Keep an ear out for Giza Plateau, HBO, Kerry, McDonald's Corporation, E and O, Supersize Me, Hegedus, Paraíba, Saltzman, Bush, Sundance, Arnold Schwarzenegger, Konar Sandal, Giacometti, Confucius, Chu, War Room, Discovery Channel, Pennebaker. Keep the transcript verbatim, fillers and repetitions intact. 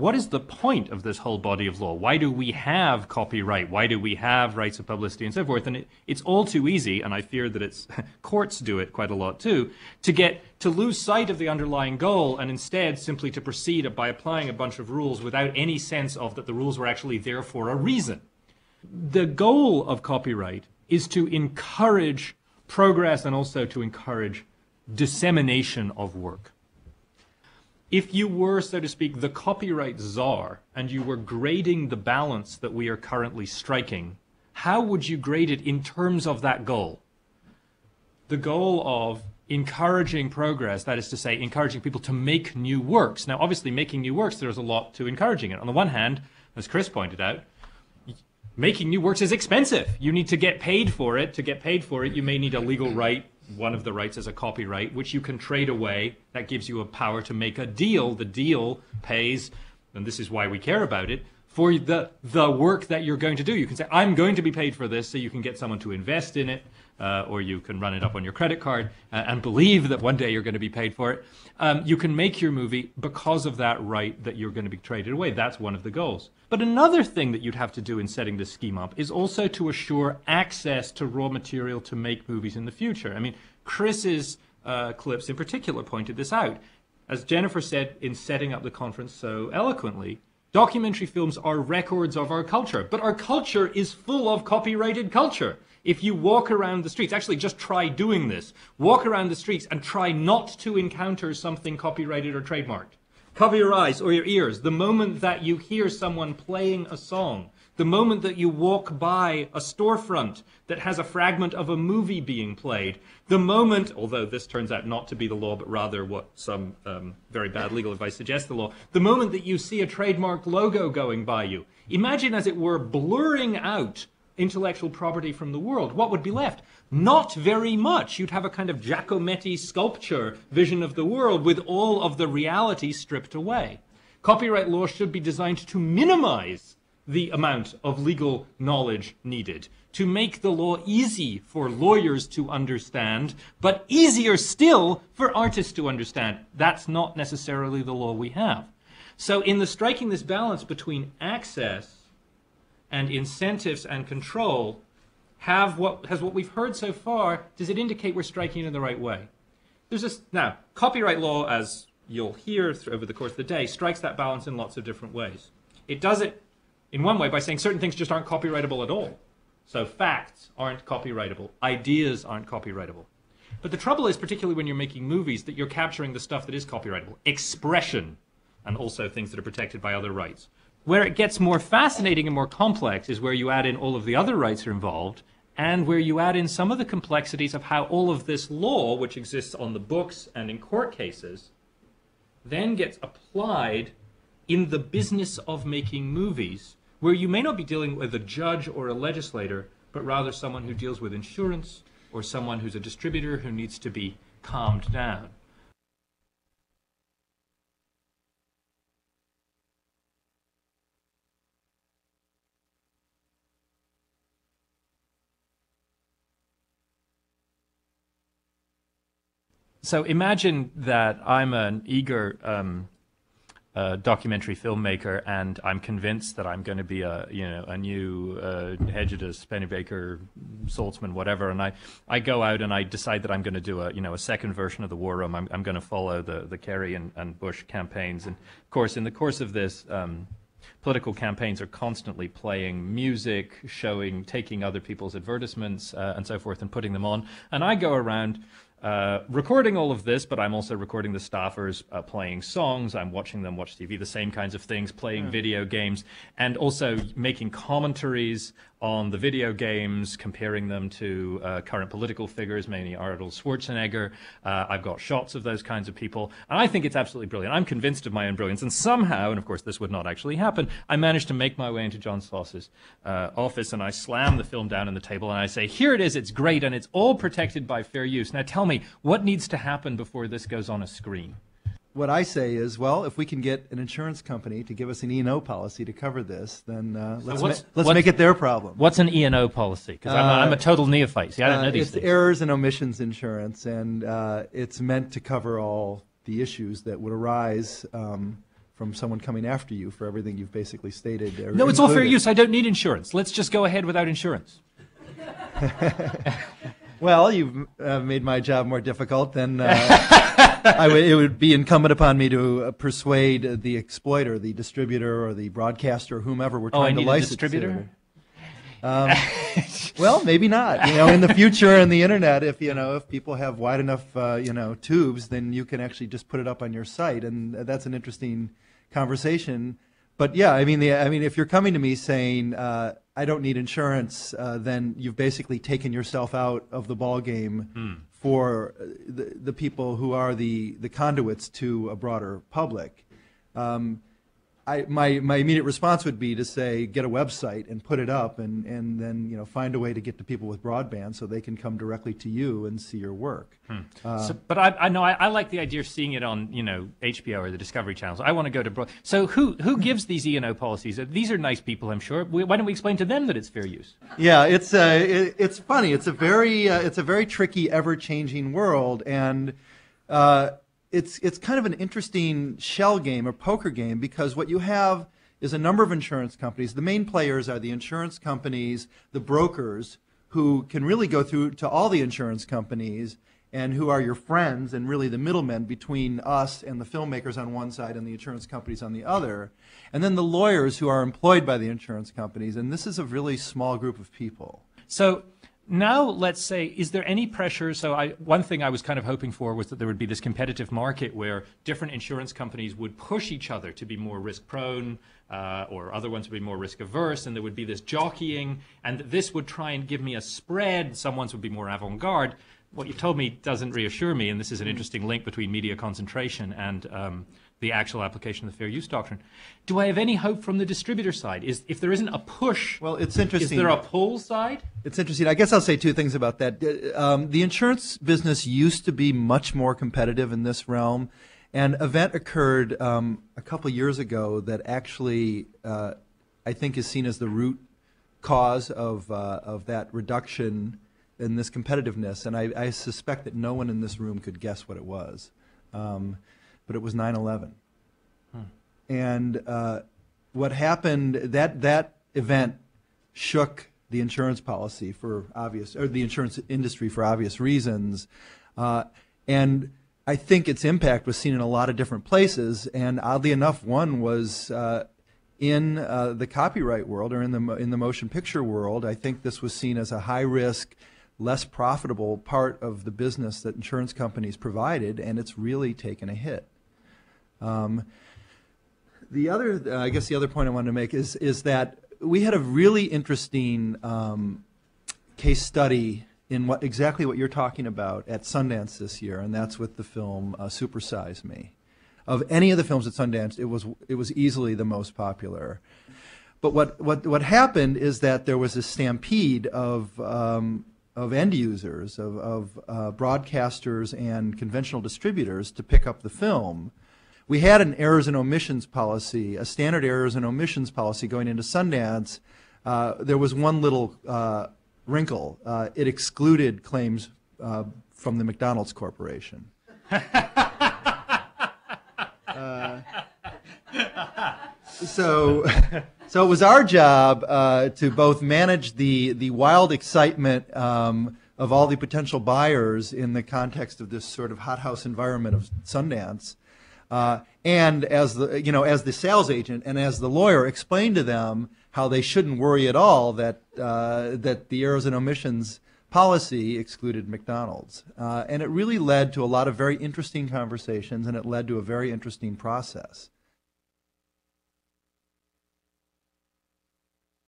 what is the point of this whole body of law? Why do we have copyright? Why do we have rights of publicity and so forth? And it, it's all too easy, and I fear that it's courts do it quite a lot too, to get to lose sight of the underlying goal and instead simply to proceed by applying a bunch of rules without any sense of that the rules were actually there for a reason. The goal of copyright is to encourage progress and also to encourage dissemination of work. If you were, so to speak, the copyright czar, and you were grading the balance that we are currently striking, how would you grade it in terms of that goal? The goal of encouraging progress, that is to say, encouraging people to make new works. Now, obviously, making new works, there's a lot to encouraging it. On the one hand, as Chris pointed out, making new works is expensive. You need to get paid for it. To get paid for it, you may need a legal right. One of the rights is a copyright, which you can trade away. That gives you a power to make a deal. The deal pays, and this is why we care about it, for the, the work that you're going to do. You can say, I'm going to be paid for this, so you can get someone to invest in it, uh, or you can run it up on your credit card uh, and believe that one day you're going to be paid for it. Um, you can make your movie because of that right that you're going to be traded away. That's one of the goals. But another thing that you'd have to do in setting this scheme up is also to assure access to raw material to make movies in the future. I mean, Chris's uh, clips in particular pointed this out. As Jennifer said in setting up the conference so eloquently, documentary films are records of our culture, but our culture is full of copyrighted culture. If you walk around the streets, actually just try doing this, walk around the streets and try not to encounter something copyrighted or trademarked. Cover your eyes or your ears. The moment that you hear someone playing a song, the moment that you walk by a storefront that has a fragment of a movie being played, the moment, although this turns out not to be the law, but rather what some um, very bad legal advice suggests the law, the moment that you see a trademarked logo going by you, imagine as it were blurring out intellectual property from the world. What would be left? Not very much. You'd have a kind of Giacometti sculpture vision of the world with all of the reality stripped away. Copyright law should be designed to minimize the amount of legal knowledge needed, to make the law easy for lawyers to understand, but easier still for artists to understand. That's not necessarily the law we have. So in the striking this balance between access and incentives and control, have what, has what we've heard so far, does it indicate we're striking it in the right way? There's this, now, copyright law, as you'll hear over the course of the day, strikes that balance in lots of different ways. It does it in one way, by saying certain things just aren't copyrightable at all. So facts aren't copyrightable. Ideas aren't copyrightable. But the trouble is, particularly when you're making movies, that you're capturing the stuff that is copyrightable. Expression, and also things that are protected by other rights. Where it gets more fascinating and more complex is where you add in all of the other rights are involved, and where you add in some of the complexities of how all of this law, which exists on the books and in court cases, then gets applied in the business of making movies, where you may not be dealing with a judge or a legislator, but rather someone who deals with insurance or someone who's a distributor who needs to be calmed down. So imagine that I'm an eager um, Uh, documentary filmmaker, and I'm convinced that I'm going to be a you know a new uh, Hegedus, Pennebaker, Saltzman, whatever, and I I go out and I decide that I'm going to do a you know a second version of the War Room. I'm, I'm going to follow the the Kerry and, and Bush campaigns, and of course in the course of this, um, political campaigns are constantly playing music, showing, taking other people's advertisements uh, and so forth, and putting them on, and I go around. Uh, recording all of this, but I'm also recording the staffers uh, playing songs, I'm watching them watch T V, the same kinds of things, playing yeah. video games, and also making commentaries on the video games, comparing them to uh, current political figures, mainly Arnold Schwarzenegger. Uh, I've got shots of those kinds of people, and I think it's absolutely brilliant. I'm convinced of my own brilliance, and somehow, and of course this would not actually happen, I managed to make my way into John Sloss's uh, office, and I slam the film down on the table, and I say, here it is, it's great, and it's all protected by fair use. Now tell me, what needs to happen before this goes on a screen? What I say is, well, if we can get an insurance company to give us an E and O policy to cover this, then uh, let's, so ma let's make it their problem. What's an E and O policy? Because uh, I'm, I'm a total neophyte. See, I don't uh, know these it's things. It's errors and omissions insurance, and uh, it's meant to cover all the issues that would arise um, from someone coming after you for everything you've basically stated. No, included. It's all fair use. I don't need insurance. Let's just go ahead without insurance. Well, you've uh, made my job more difficult than uh, I w it would be incumbent upon me to uh, persuade the exploiter, the distributor, or the broadcaster, whomever we're trying oh, I to need license. A distributor? Um, well, maybe not. You know, in the future, in the internet, if you know, if people have wide enough, uh, you know, tubes, then you can actually just put it up on your site, and that's an interesting conversation. But yeah, I mean, the, I mean, if you're coming to me saying uh, I don't need insurance, uh, then you've basically taken yourself out of the ball game mm. for the, the people who are the the conduits to a broader public. Um, I, my my immediate response would be to say get a website and put it up, and and then you know find a way to get to people with broadband so they can come directly to you and see your work. Hmm. Uh, so, but I, I know I, I like the idea of seeing it on you know H B O or the Discovery Channel. So I want to go to broad. So who who gives these E and O policies? These are nice people, I'm sure. Why don't we explain to them that it's fair use? Yeah, it's uh, it, it's funny. It's a very uh, it's a very tricky, ever changing world, and. Uh, It's, it's kind of an interesting shell game or poker game because what you have is a number of insurance companies. The main players are the insurance companies, the brokers, who can really go through to all the insurance companies and who are your friends and really the middlemen between us and the filmmakers on one side and the insurance companies on the other. And then the lawyers who are employed by the insurance companies. And this is a really small group of people. So now, let's say, is there any pressure? So I, one thing I was kind of hoping for was that there would be this competitive market where different insurance companies would push each other to be more risk-prone uh, or other ones would be more risk-averse, and there would be this jockeying, and this would try and give me a spread. Some ones would be more avant-garde. What you've told me doesn't reassure me, and this is an interesting link between media concentration and um, the actual application of the fair use doctrine. Do I have any hope from the distributor side? Is if there isn't a push, well, it's interesting. Is there a pull side? It's interesting. I guess I'll say two things about that. Um, the insurance business used to be much more competitive in this realm. An event occurred um, a couple years ago that actually uh, I think is seen as the root cause of, uh, of that reduction in this competitiveness. And I, I suspect that no one in this room could guess what it was. Um, But it was nine eleven, hmm. and uh, what happened? That that event shook the insurance policy for obvious, or the insurance industry for obvious reasons, uh, and I think its impact was seen in a lot of different places. And oddly enough, one was uh, in uh, the copyright world, or in the in the motion picture world. I think this was seen as a high risk, less profitable part of the business that insurance companies provided, and it's really taken a hit. Um, the other, uh, I guess the other point I wanted to make is, is that we had a really interesting um, case study in what exactly what you're talking about at Sundance this year, and that's with the film uh, Supersize Me. Of any of the films at Sundance, it was, it was easily the most popular. But what, what, what happened is that there was a stampede of um, of end users, of, of uh, broadcasters and conventional distributors to pick up the film. We had an errors and omissions policy, a standard errors and omissions policy going into Sundance. Uh, there was one little uh, wrinkle. Uh, it excluded claims uh, from the McDonald's Corporation. uh, so... So it was our job uh, to both manage the, the wild excitement um, of all the potential buyers in the context of this sort of hothouse environment of Sundance, uh, and as the, you know, as the sales agent and as the lawyer, explain to them how they shouldn't worry at all that, uh, that the errors and omissions policy excluded McDonald's. Uh, and it really led to a lot of very interesting conversations, and it led to a very interesting process.